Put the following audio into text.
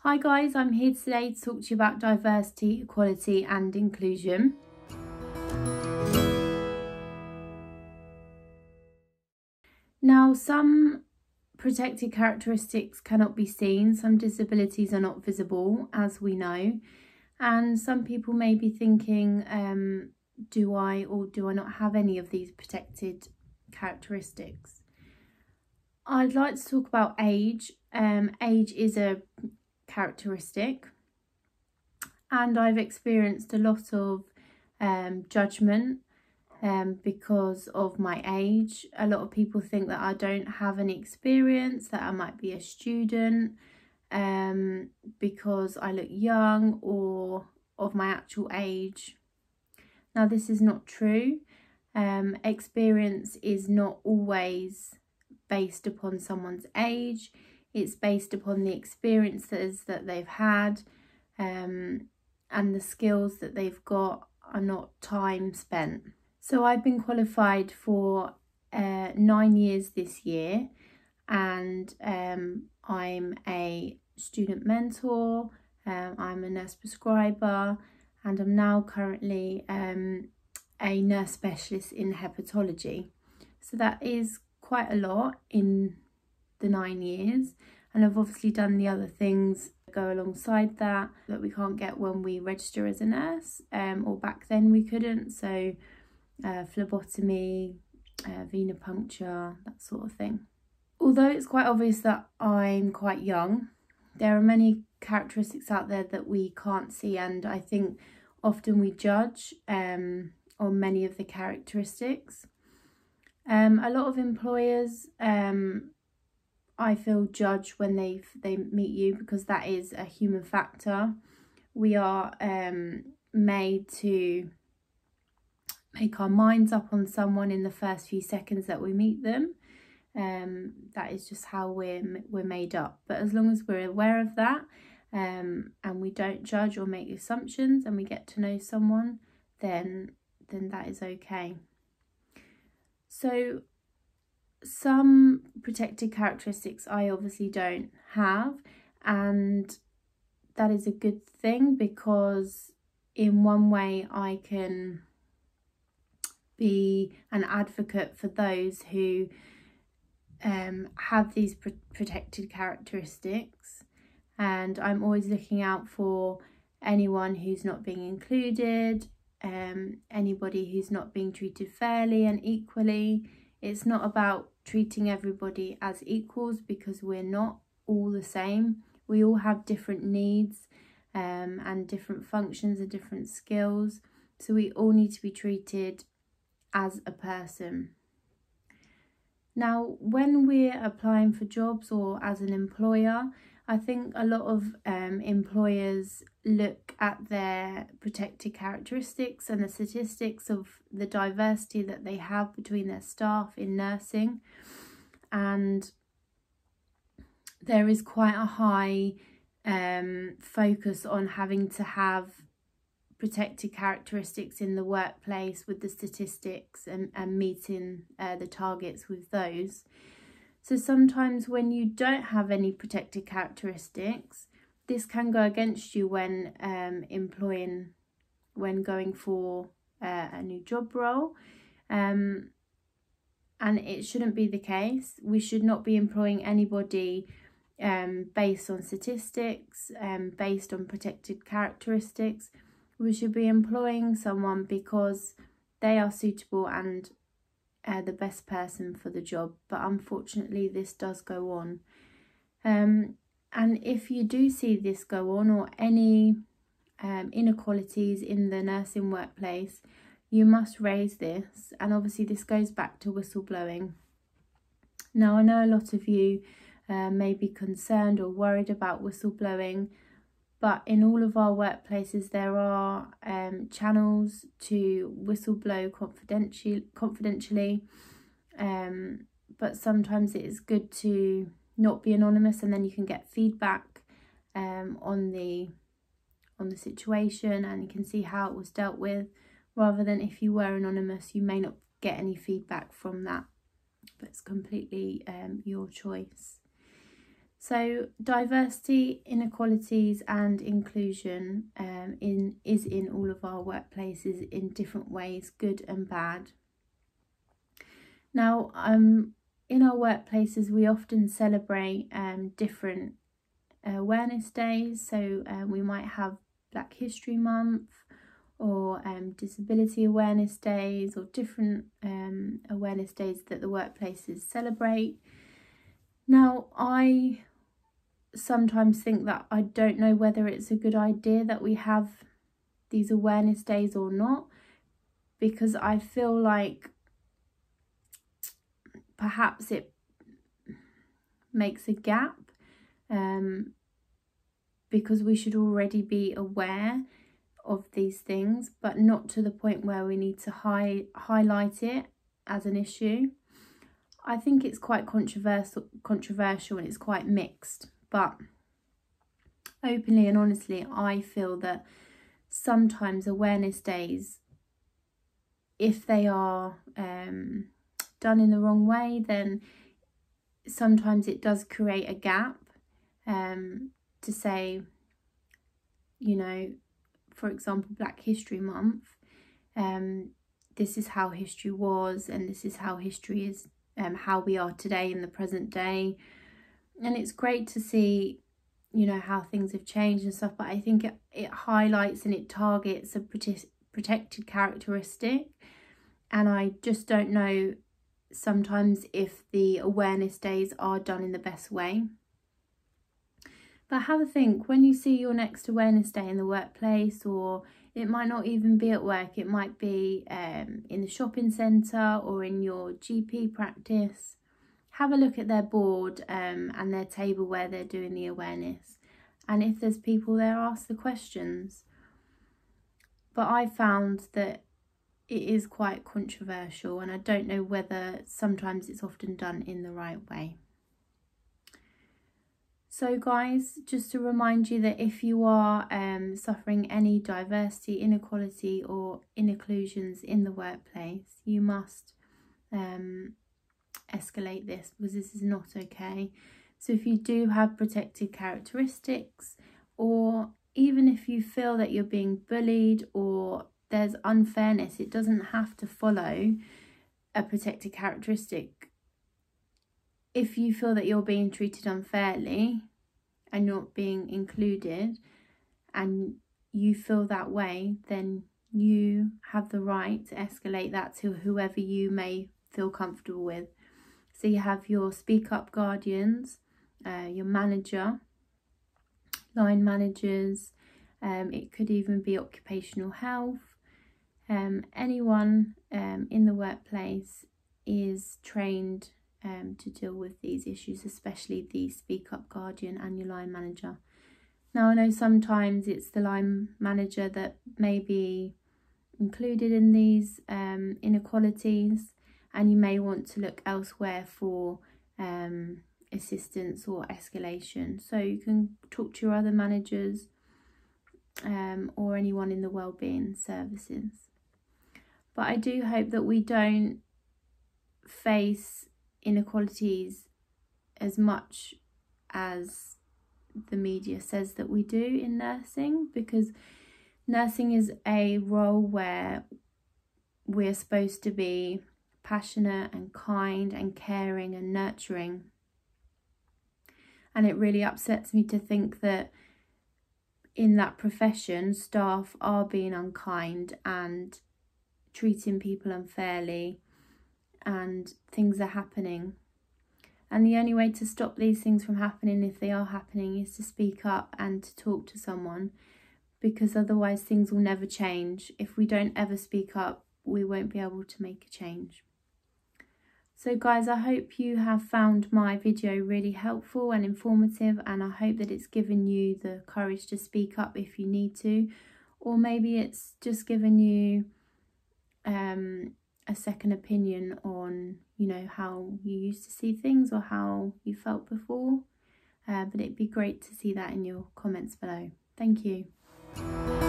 Hi guys, I'm here today to talk to you about diversity, equality and inclusion. Now, some protected characteristics cannot be seen, some disabilities are not visible, as we know, and some people may be thinking, do I or do I not have any of these protected characteristics? I'd like to talk about age. Age is a characteristic, and I've experienced a lot of judgment because of my age. A lot of people think that I don't have any experience, that I might be a student because I look young or of my actual age. Now, this is not true. Experience is not always based upon someone's age. It's based upon the experiences that they've had, and the skills that they've got are not time spent. So I've been qualified for 9 years this year, and I'm a student mentor, I'm a nurse prescriber, and I'm now currently a nurse specialist in hepatology. So that is quite a lot in the 9 years, and I've obviously done the other things that go alongside that we can't get when we register as a nurse, or back then we couldn't, so phlebotomy, venipuncture, that sort of thing. Although it's quite obvious that I'm quite young, there are many characteristics out there that we can't see, and I think often we judge on many of the characteristics. A lot of employers I feel judged when they meet you, because that is a human factor. We are made to make our minds up on someone in the first few seconds that we meet them. That is just how we're made up. But as long as we're aware of that, and we don't judge or make assumptions, and we get to know someone, then that is okay. So some protected characteristics I obviously don't have, and that is a good thing, because in one way I can be an advocate for those who have these protected characteristics, and I'm always looking out for anyone who's not being included, anybody who's not being treated fairly and equally. It's not about treating everybody as equals, because we're not all the same. We all have different needs and different functions and different skills. So we all need to be treated as a person. Now, when we're applying for jobs or as an employer, I think a lot of employers look at their protected characteristics and the statistics of the diversity that they have between their staff in nursing, and there is quite a high focus on having to have protected characteristics in the workplace with the statistics and meeting the targets with those. So sometimes when you don't have any protected characteristics, this can go against you when going for a new job role, and it shouldn't be the case. We should not be employing anybody based on statistics, based on protected characteristics. We should be employing someone because they are suitable and the best person for the job, but unfortunately this does go on, and if you do see this go on, or any inequalities in the nursing workplace, you must raise this. And obviously this goes back to whistleblowing. Now, I know a lot of you may be concerned or worried about whistleblowing, but in all of our workplaces there are channels to whistleblow confidentially, but sometimes it is good to not be anonymous, and then you can get feedback on the situation, and you can see how it was dealt with, rather than if you were anonymous you may not get any feedback from that, but it's completely your choice. So diversity, inequalities and inclusion is in all of our workplaces in different ways, good and bad. Now, in our workplaces, we often celebrate different awareness days. So we might have Black History Month or disability awareness days or different awareness days that the workplaces celebrate. Now, I sometimes think that I don't know whether it's a good idea that we have these awareness days or not, because I feel like perhaps it makes a gap, because we should already be aware of these things, but not to the point where we need to highlight it as an issue. I think it's quite controversial and it's quite mixed, but openly and honestly, I feel that sometimes awareness days, if they are done in the wrong way, then sometimes it does create a gap to say, you know, for example, Black History Month, this is how history was and this is how history is, how we are today in the present day. And it's great to see, you know, how things have changed and stuff, but I think it highlights and it targets a protected characteristic, and I just don't know sometimes if the awareness days are done in the best way. But have a think, when you see your next awareness day in the workplace, or it might not even be at work, it might be in the shopping centre or in your GP practice, have a look at their board and their table where they're doing the awareness. And if there's people there, ask the questions. But I found that it is quite controversial, and I don't know whether sometimes it's often done in the right way. So guys, just to remind you that if you are suffering any diversity, inequality or inclusions in the workplace, you must escalate this, because this is not okay. So if you do have protected characteristics, or even if you feel that you're being bullied or there's unfairness, it doesn't have to follow a protected characteristic. If you feel that you're being treated unfairly and not being included and you feel that way, then you have the right to escalate that to whoever you may feel comfortable with. So you have your Speak Up guardians, your manager, line managers, it could even be occupational health. Anyone in the workplace is trained to deal with these issues, especially the Speak Up guardian and your line manager. Now, I know sometimes it's the line manager that may be included in these inequalities, and you may want to look elsewhere for assistance or escalation. So you can talk to your other managers or anyone in the wellbeing services. But I do hope that we don't face inequalities as much as the media says that we do in nursing, because nursing is a role where we're supposed to be passionate and kind and caring and nurturing, and it really upsets me to think that in that profession staff are being unkind and treating people unfairly, and things are happening. And the only way to stop these things from happening, if they are happening, is to speak up and to talk to someone, because otherwise things will never change. If we don't ever speak up, we won't be able to make a change. So guys, I hope you have found my video really helpful and informative, and I hope that it's given you the courage to speak up if you need to, or maybe it's just given you a second opinion on, you know, how you used to see things or how you felt before, but it'd be great to see that in your comments below. Thank you.